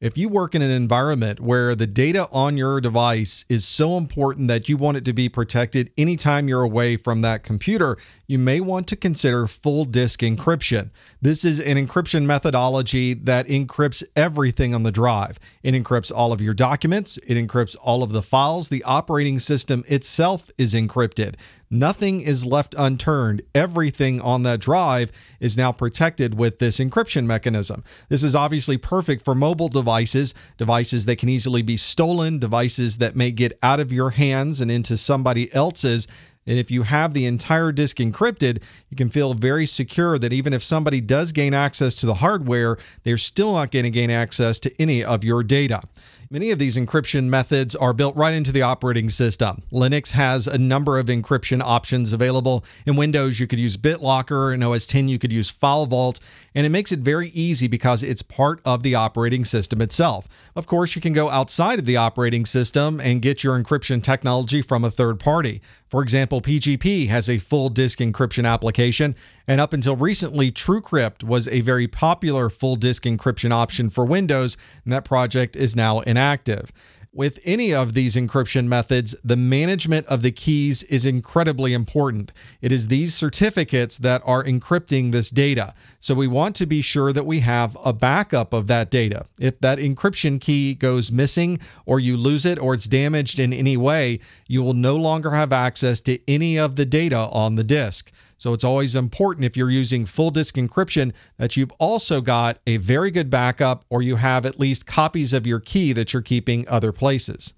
If you work in an environment where the data on your device is so important that you want it to be protected anytime you're away from that computer, you may want to consider full disk encryption. This is an encryption methodology that encrypts everything on the drive. It encrypts all of your documents. It encrypts all of the files. The operating system itself is encrypted. Nothing is left unturned. Everything on that drive is now protected with this encryption mechanism. This is obviously perfect for mobile devices, devices that can easily be stolen, devices that may get out of your hands and into somebody else's. And if you have the entire disk encrypted, you can feel very secure that even if somebody does gain access to the hardware, they're still not going to gain access to any of your data. Many of these encryption methods are built right into the operating system. Linux has a number of encryption options available. In Windows, you could use BitLocker. In OS X, you could use FileVault. And it makes it very easy because it's part of the operating system itself. Of course, you can go outside of the operating system and get your encryption technology from a third party. For example, PGP has a full disk encryption application. And up until recently, TrueCrypt was a very popular full disk encryption option for Windows, and that project is now inactive. With any of these encryption methods, the management of the keys is incredibly important. It is these certificates that are encrypting this data. So we want to be sure that we have a backup of that data. If that encryption key goes missing or you lose it or it's damaged in any way, you will no longer have access to any of the data on the disk. So it's always important if you're using full disk encryption that you've also got a very good backup or you have at least copies of your key that you're keeping other places.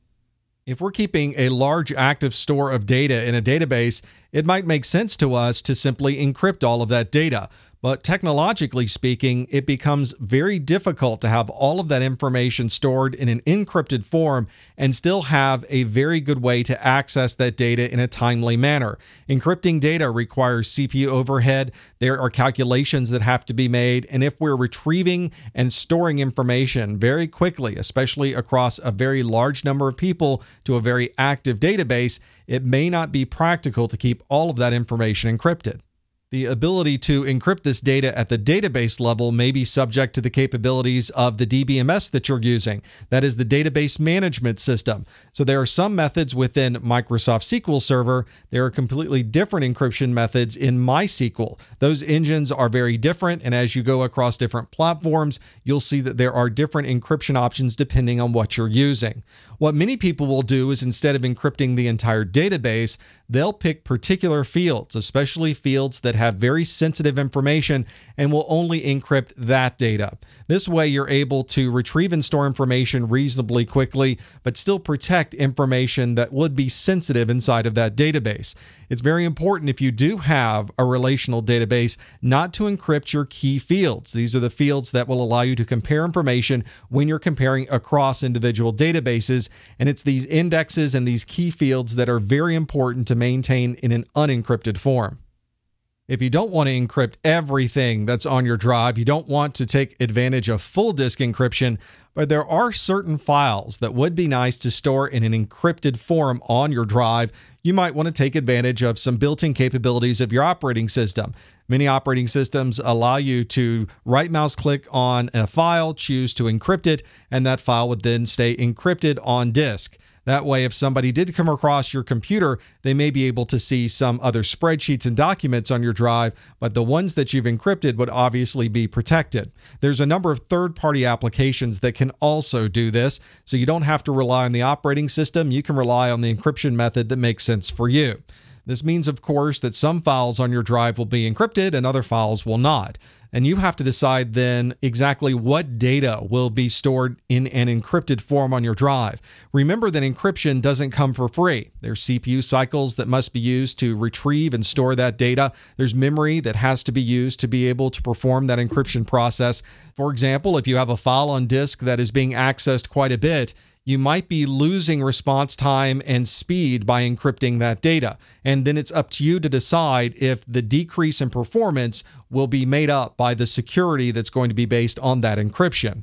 If we're keeping a large active store of data in a database, it might make sense to us to simply encrypt all of that data. But technologically speaking, it becomes very difficult to have all of that information stored in an encrypted form and still have a very good way to access that data in a timely manner. Encrypting data requires CPU overhead. There are calculations that have to be made. And if we're retrieving and storing information very quickly, especially across a very large number of people to a very active database, it may not be practical to keep all of that information encrypted. The ability to encrypt this data at the database level may be subject to the capabilities of the DBMS that you're using. That is the database management system. So there are some methods within Microsoft SQL Server. There are completely different encryption methods in MySQL. Those engines are very different. And as you go across different platforms, you'll see that there are different encryption options depending on what you're using. What many people will do is instead of encrypting the entire database, they'll pick particular fields, especially fields that have very sensitive information and will only encrypt that data. This way, you're able to retrieve and store information reasonably quickly, but still protect information that would be sensitive inside of that database. It's very important if you do have a relational database not to encrypt your key fields. These are the fields that will allow you to compare information when you're comparing across individual databases, and it's these indexes and these key fields that are very important to maintain in an unencrypted form. If you don't want to encrypt everything that's on your drive, you don't want to take advantage of full disk encryption, but there are certain files that would be nice to store in an encrypted form on your drive. You might want to take advantage of some built-in capabilities of your operating system. Many operating systems allow you to right mouse click on a file, choose to encrypt it, and that file would then stay encrypted on disk. That way, if somebody did come across your computer, they may be able to see some other spreadsheets and documents on your drive, but the ones that you've encrypted would obviously be protected. There's a number of third-party applications that can also do this, so you don't have to rely on the operating system. You can rely on the encryption method that makes sense for you. This means, of course, that some files on your drive will be encrypted and other files will not. And you have to decide then exactly what data will be stored in an encrypted form on your drive. Remember that encryption doesn't come for free. There's CPU cycles that must be used to retrieve and store that data. There's memory that has to be used to be able to perform that encryption process. For example, if you have a file on disk that is being accessed quite a bit, you might be losing response time and speed by encrypting that data. And then it's up to you to decide if the decrease in performance will be made up by the security that's going to be based on that encryption.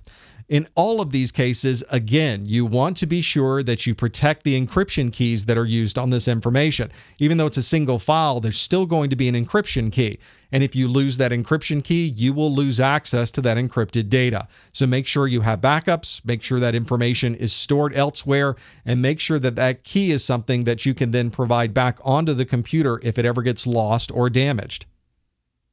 In all of these cases, again, you want to be sure that you protect the encryption keys that are used on this information. Even though it's a single file, there's still going to be an encryption key. And if you lose that encryption key, you will lose access to that encrypted data. So make sure you have backups, make sure that information is stored elsewhere, and make sure that that key is something that you can then provide back onto the computer if it ever gets lost or damaged.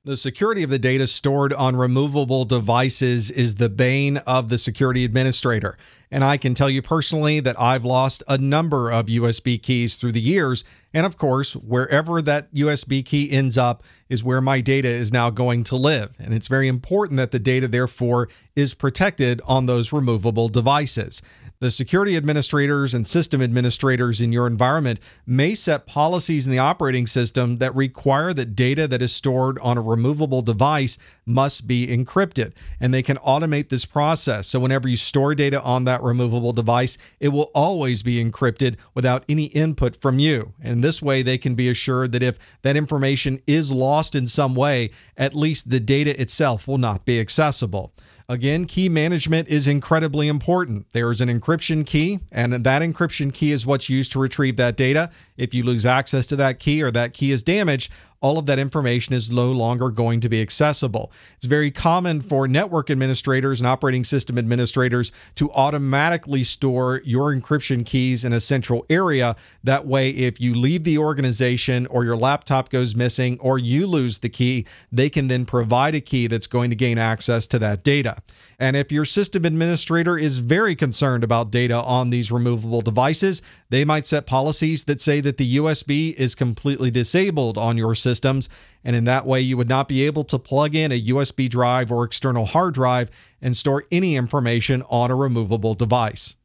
The security of the data stored on removable devices is the bane of the security administrator. And I can tell you personally that I've lost a number of USB keys through the years. And of course, wherever that USB key ends up is where my data is now going to live. And it's very important that the data, therefore, is protected on those removable devices. The security administrators and system administrators in your environment may set policies in the operating system that require that data that is stored on a removable device must be encrypted, and they can automate this process. So whenever you store data on that removable device, it will always be encrypted without any input from you. And this way they can be assured that if that information is lost in some way, at least the data itself will not be accessible. Again, key management is incredibly important. There is an encryption key, and that encryption key is what's used to retrieve that data. If you lose access to that key or that key is damaged, all of that information is no longer going to be accessible. It's very common for network administrators and operating system administrators to automatically store your encryption keys in a central area. That way, if you leave the organization or your laptop goes missing or you lose the key, they can then provide a key that's going to gain access to that data. And if your system administrator is very concerned about data on these removable devices, they might set policies that say that the USB is completely disabled on your systems. And in that way, you would not be able to plug in a USB drive or external hard drive and store any information on a removable device.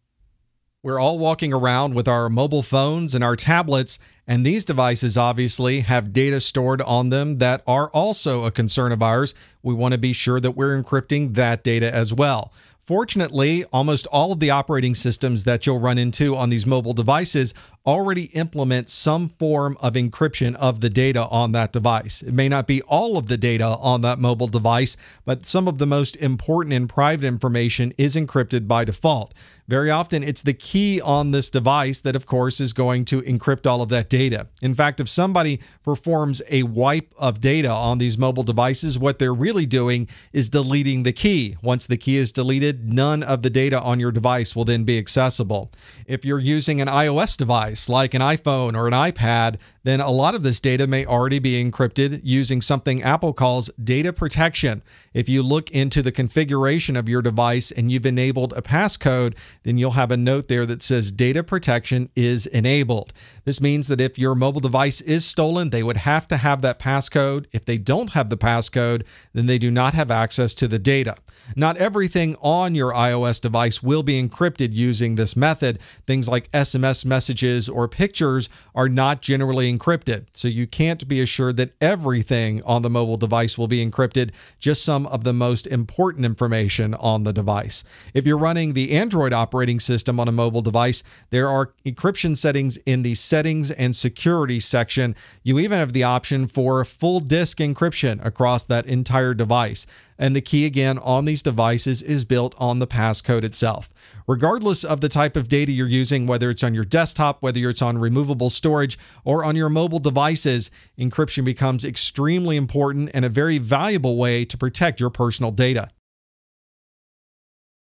We're all walking around with our mobile phones and our tablets, and these devices obviously have data stored on them that are also a concern of ours. We want to be sure that we're encrypting that data as well. Fortunately, almost all of the operating systems that you'll run into on these mobile devices already implement some form of encryption of the data on that device. It may not be all of the data on that mobile device, but some of the most important and private information is encrypted by default. Very often, it's the key on this device that, of course, is going to encrypt all of that data. In fact, if somebody performs a wipe of data on these mobile devices, what they're really doing is deleting the key. Once the key is deleted, none of the data on your device will then be accessible. If you're using an iOS device, like an iPhone or an iPad, then a lot of this data may already be encrypted using something Apple calls data protection. If you look into the configuration of your device and you've enabled a passcode, then you'll have a note there that says data protection is enabled. This means that if your mobile device is stolen, they would have to have that passcode. If they don't have the passcode, then they do not have access to the data. Not everything on your iOS device will be encrypted using this method. Things like SMS messages or pictures are not generally encrypted, so you can't be assured that everything on the mobile device will be encrypted, just some of the most important information on the device. If you're running the Android operating system on a mobile device, there are encryption settings in the settings and security section. You even have the option for full disk encryption across that entire device. And the key, again, on these devices is built on the passcode itself. Regardless of the type of data you're using, whether it's on your desktop, whether it's on removable storage, or on your mobile devices, encryption becomes extremely important and a very valuable way to protect your personal data.